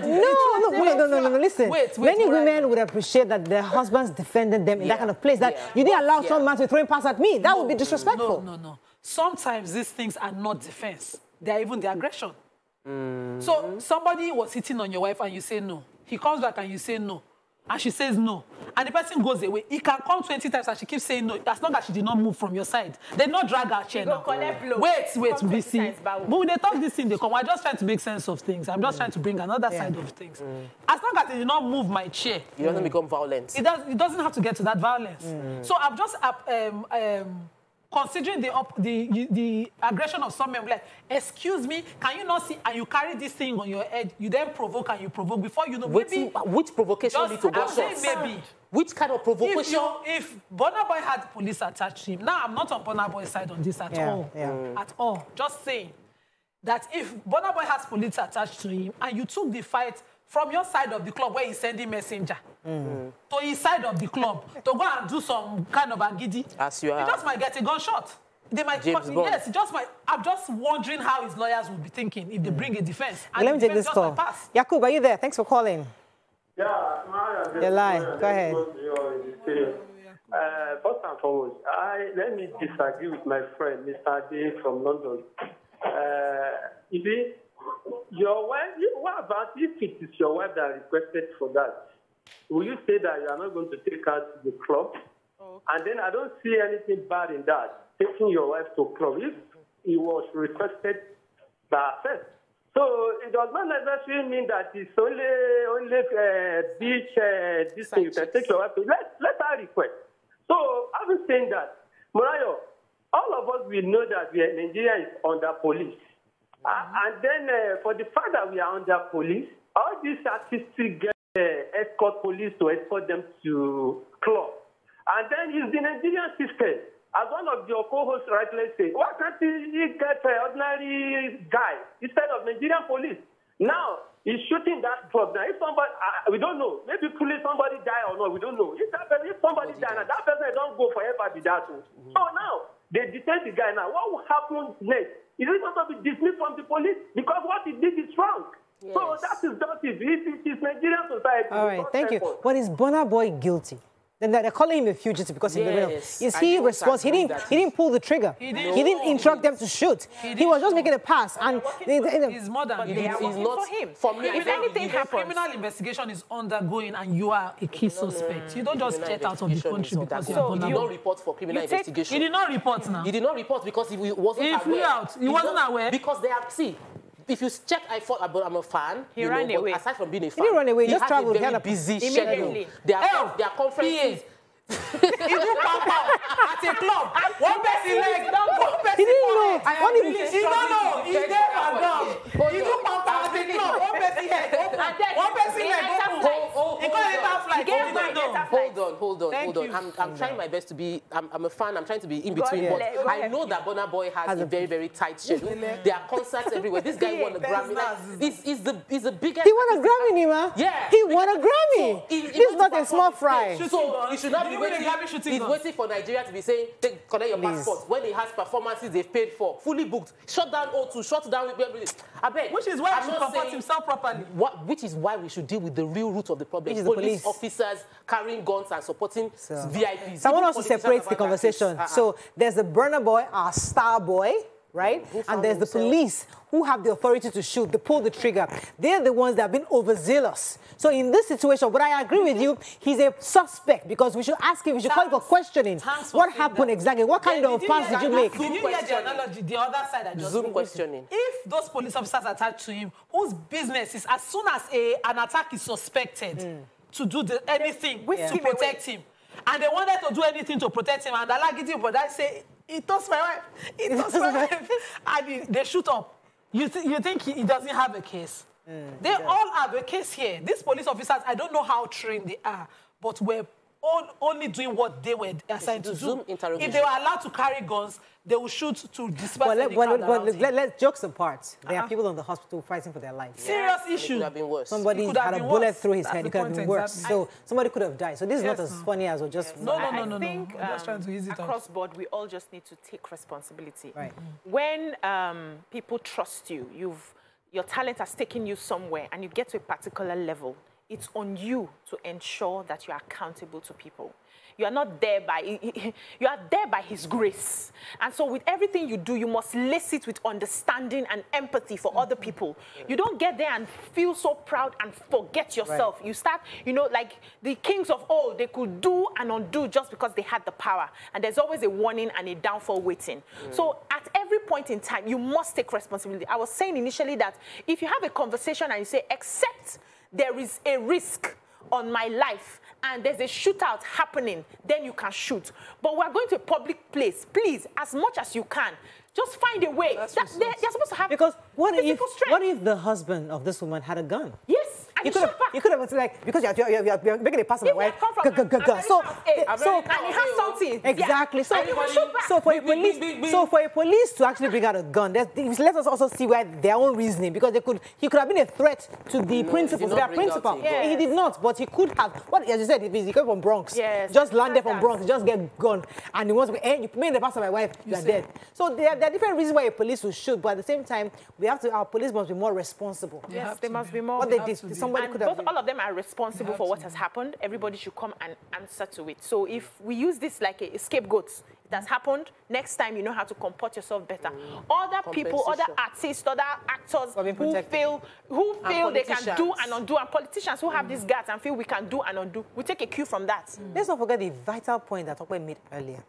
No, listen. Many women would appreciate that their husbands defended them in that kind of place. That you didn't allow some man to throw a pass at me. That would be disrespectful. No. Sometimes these things are not defense. They are even the aggression. So somebody was hitting on your wife and you say no. He comes back and you say no. And she says no. And the person goes away. He can come 20 times and she keeps saying no. As long as she did not move from your side. They not drag her chair now. Wait, BC. But when they talk this thing, they come. I'm just trying to make sense of things. I'm just trying to bring another side of things. As long as they did not move my chair. It doesn't become violent. It doesn't have to get to that violence. So I'm just... Considering the aggression of some men, like, excuse me, can you not see? And you carry this thing on your head. You then provoke and you provoke before you know. Which provocation lead to gunshots? Maybe. Which kind of provocation? If Burna Boy had police attached to him, now I'm not on Burna Boy's side on this at all. At all. Just saying that if Burna Boy has police attached to him and you took the fight from your side of the club where he's sending messenger to his side of the club to go and do some kind of agidi. As you are. He just might get a gunshot. They might yes, just might. I'm just wondering how his lawyers will be thinking if they bring a defense. And let me take this call. Yakub, are you there? Thanks for calling. Yeah, you're live. Go ahead. First and foremost, let me disagree with my friend, Mr. Ade from London. Is it? Your wife, what about if it is your wife that requested for that? Will you say that you are not going to take her to the club? Oh. And then I don't see anything bad in that, taking your wife to club if it was requested by herself. So it does not necessarily mean that it's only beach, this thing you can take your wife to. Let her request. So I was saying that, Morayo, all of us will know that Nigeria is under police. Mm-hmm. And then for the fact that we are under police, all these artists get escort police to escort them to club. And then it's the Nigerian system. As one of your co-hosts rightly say, why can't he get an ordinary guy instead of Nigerian police? Now, he's shooting that club. Now, if somebody, we don't know, maybe police, somebody die or not, we don't know. If somebody dies, now that person don't go forever with that one. Mm-hmm. So now, they detain the guy now. What will happen next? Is he going to be dismissed from the police? Because what he did is wrong. Yes. So that is dirty. It is Nigerian society. All right, thank you. But is Burna Boy guilty? And they're calling him a fugitive because he's criminal. Is he responsible? He didn't pull the trigger. He didn't instruct them to shoot. He was just making a pass. And it's more than guilty. It's not for him. If anything happens, criminal investigation is undergoing, and you are a key suspect. You don't just get out of the country because you're vulnerable. He did not report for criminal investigation. He did not report now. He did not report because he wasn't aware. He flew out. He wasn't aware because they are If you check, I thought I'm a fan. He ran away. Aside from being a fan, he ran away. He just traveled. He had a busy schedule. There are conferences. He do pamper at a club. One person leg, one person forehead. He don't know. He's there and gone. He do pamper at a club. One person head, one person leg. He got a later flight. Hold on. I'm trying my best to be. I'm a fan. I'm trying to be in between. But I know that Burna Boy has a very, very tight schedule. There are concerts everywhere. This guy won a Grammy. He's the biggest. He won a Grammy, Nima. Yeah. He won a Grammy. He's not a small fry. So you should not be. He's waiting for Nigeria to be saying, collect your passport. When he has performances they've paid for, fully booked, shut down O2, shut down everything. I beg. Which is why he should comport himself properly. Which is why we should deal with the real root of the problem. Police officers carrying guns and supporting VIPs. Someone wants to separate the conversation. So there's the Burna Boy, our star boy, right? And there's the police who have the authority to shoot, they pull the trigger. They're the ones that have been overzealous. So in this situation, but I agree with you, he's a suspect because we should ask him, we should call him for questioning. What happened exactly? What kind of offense did you make? Did you hear the analogy, the other side I just Zoom questioning. If those police officers attached to him, whose business is as soon as an attack is suspected to do anything to protect him, and they wanted to do anything to protect him, and Alagidi brother say, it touched my wife. It touched my wife. And they shoot up. You think he doesn't have a case? They all have a case here. These police officers, I don't know how trained they are, but we're only doing what they were assigned to do. If they were allowed to carry guns, they will shoot to disperse let's jokes apart. There are people in the hospital fighting for their lives. Serious issue. It could have been worse. Somebody had a bullet through his head. It could have been worse. So somebody could have died. So this is not as funny as just... No. I think across board, we all just need to take responsibility. Right. When people trust you, your talent has taken you somewhere and you get to a particular level, it's on you to ensure that you are accountable to people. You are there by His grace. And so with everything you do, you must lace it with understanding and empathy for other people. You don't get there and feel so proud and forget yourself. Right. You start, you know, like the kings of old, they could do and undo just because they had the power. And there's always a warning and a downfall waiting. So at every point in time, you must take responsibility. I was saying initially that if you have a conversation and you say, except there is a risk on my life, and there's a shootout happening, then you can shoot. But we're going to a public place. Please, as much as you can, just find a way. They're supposed to have What if the husband of this woman had a gun? Yes, and you could have like, because you're making a pass on the wife. And he has something. Exactly. So for a police to actually bring out a gun, let us also see where their own reasoning, because he could have been a threat to the principles. Their principle. He did not, but he could have. What as you said, if he came from Bronx, just landed from Bronx, just get gone, and he wants to be, you made the pass on my wife, you're dead. So there are different reasons why a police will shoot, but at the same time, our police must be more responsible. Yes, they must be more. What they did, somebody could have. All of them are responsible for what has happened. Everybody should come and answer to it. So if we use this like a scapegoat, it has happened. Next time, you know how to comport yourself better. Other people, other artists, other actors who feel they can do and undo, and politicians who have this guts and feel we can do and undo, we take a cue from that. Let's not forget the vital point that Okwe made earlier.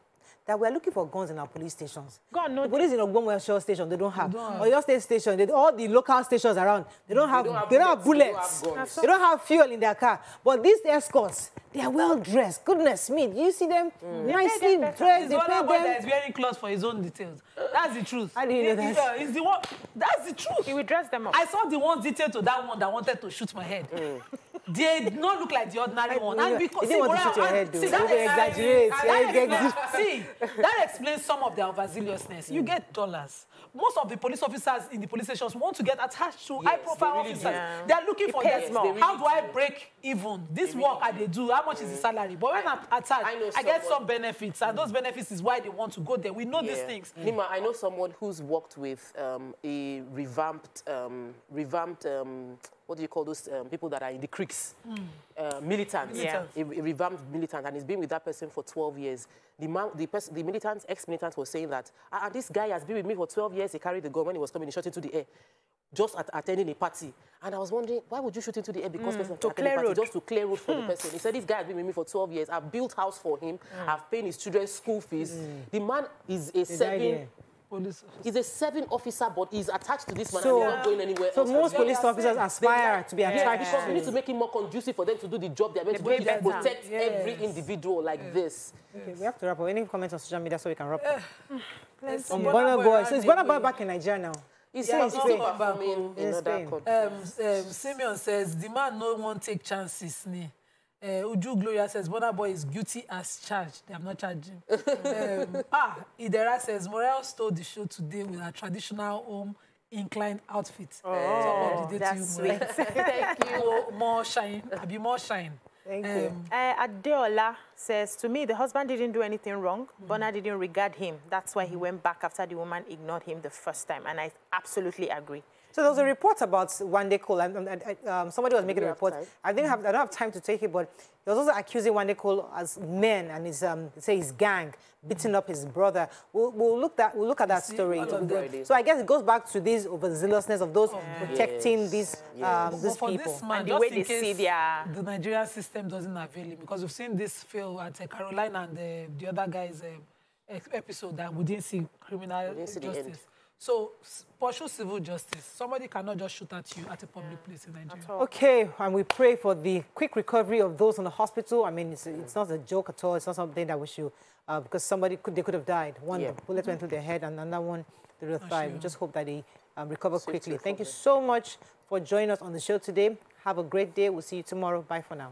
that we're looking for guns in our police stations. The police in Ogbomosho station, they don't have. Or your state station, all the local stations around, they don't have bullets. They don't have fuel in their car. But these escorts, they are well dressed. Goodness me, you see them nicely dressed. It's very close for his own details. That's the truth. I didn't know that. It's the one. That's the truth. He will dress them up. I saw the one detailed to that one that wanted to shoot my head. They did not look like the ordinary one. And because they want to shoot your head, though. See, that explains some of their overzealousness. You get dollars. Most of the police officers in the police stations want to get attached to high-profile officers. They are looking for this more. How do I break even? This work I do. How much is the salary? But when I'm attached, I get some benefits, and those benefits is why they want to go there. We know these things. Nima, I know someone who's worked with a revamped what do you call those people that are in the creeks? Militants. Yeah. A revamped militant, and he's been with that person for 12 years. The militants, ex-militants were saying that, and this guy has been with me for 12 years, he carried the gun when he was coming, he shot into the air, just attending a party. And I was wondering, why would you shoot into the air? Because to clear road. Just to clear road for the person. He said, this guy has been with me for 12 years. I've built house for him. I've paid his children's school fees. The man is a serving officer, but he's attached to this man and he's not going anywhere else. So most police officers aspire to be attached. Because we need to make it more conducive for them to do the job they're meant to do and protect every individual like this. Okay, we have to wrap up. Any comments on social media so we can wrap up? It's Burna Boy. So it's Burna Boy back in Nigeria now. He's in Spain. Simeon says, the man no one take chances. Uju Gloria says, Burna Boy is guilty as charged. They have not charged him. Idera says, Morel stole the show today with her traditional home inclined outfit. Oh, so that's sweet. Thank you. More shine. I'll be more shine. Thank you. Adeola says, to me, the husband didn't do anything wrong. Burna didn't regard him. That's why he went back after the woman ignored him the first time. And I absolutely agree. So there was a report about Wande Coal. Somebody was making a report. I don't have time to take it, but he was also accusing Wande Coal as men and his, say his gang beating up his brother. We'll look at that story. So I guess it goes back to this overzealousness of those protecting these people. And the way they see their... The Nigerian system doesn't avail him, because we've seen this fail at Carolina and the other guy's episode that we didn't see criminal justice. So, pursue civil justice. Somebody cannot just shoot at you at a public place in Nigeria. Okay, and we pray for the quick recovery of those in the hospital. I mean, it's not a joke at all. It's not something that we should, because they could have died. One bullet went through their head, and another one through their thigh. We just hope that they recover quickly. Thank you so much for joining us on the show today. Have a great day. We'll see you tomorrow. Bye for now.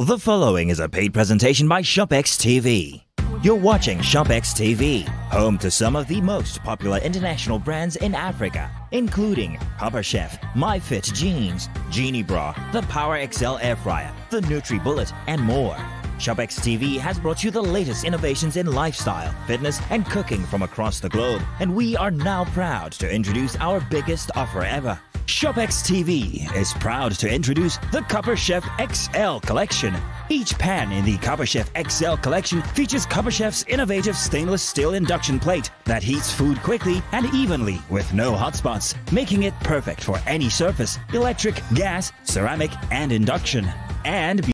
The following is a paid presentation by ShopX TV. You're watching ShopX TV, home to some of the most popular international brands in Africa, including CopperChef, MyFit Jeans, Genie Bra, the Power XL Air Fryer, the Nutri Bullet, and more. ShopX TV has brought you the latest innovations in lifestyle, fitness, and cooking from across the globe, and we are now proud to introduce our biggest offer ever. ShopX TV is proud to introduce the CopperChef XL Collection. Each pan in the CopperChef XL Collection features CopperChef's innovative stainless steel induction plate that heats food quickly and evenly with no hotspots, making it perfect for any surface, electric, gas, ceramic, and induction. And